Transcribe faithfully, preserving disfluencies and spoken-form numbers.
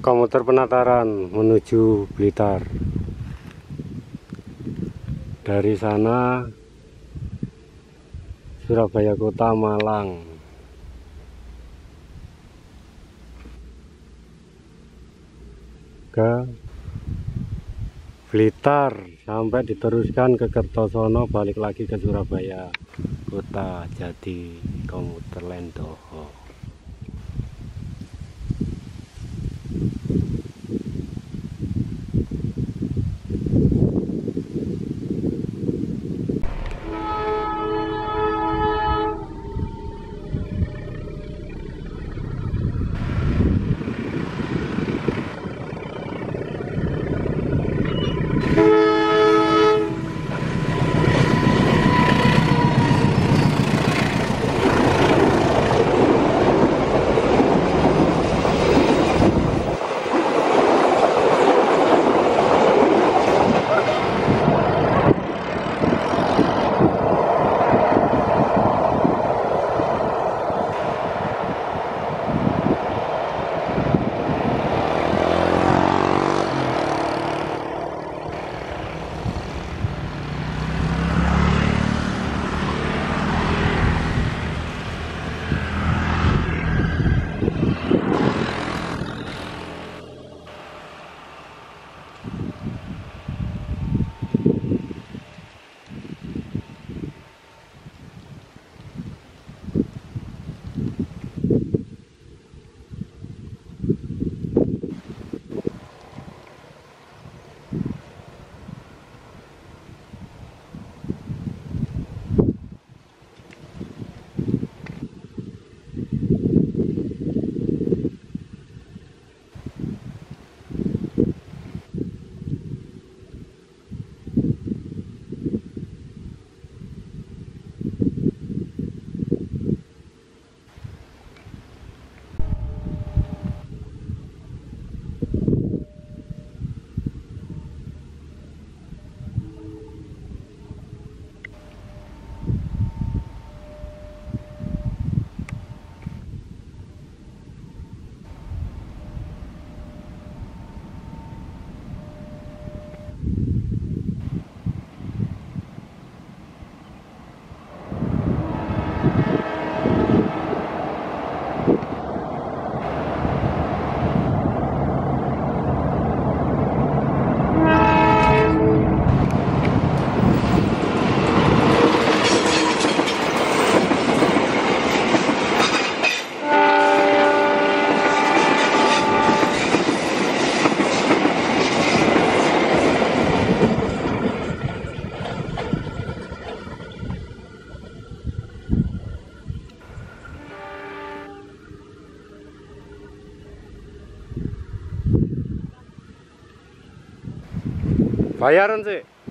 Komuter Penataran menuju Blitar. Dari sana Surabaya Kota, Malang. Ke Blitar sampai diteruskan ke Kertosono, balik lagi ke Surabaya Kota, jadi komuter Lendo. Bayaran sih.